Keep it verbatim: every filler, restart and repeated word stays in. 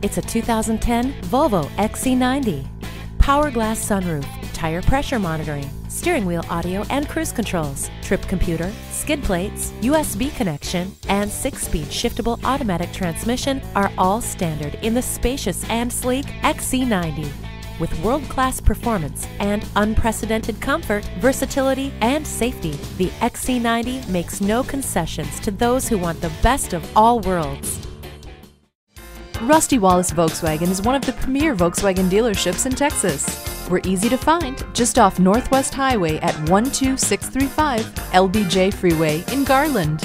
It's a two thousand ten Volvo X C ninety. Power glass sunroof, tire pressure monitoring, steering wheel audio and cruise controls, trip computer, skid plates, U S B connection, and six-speed shiftable automatic transmission are all standard in the spacious and sleek X C ninety. With world-class performance and unprecedented comfort, versatility, and safety, the X C ninety makes no concessions to those who want the best of all worlds. Rusty Wallis Volkswagen is one of the premier Volkswagen dealerships in Texas. We're easy to find just off Northwest Highway at one two six three five L B J Freeway in Garland.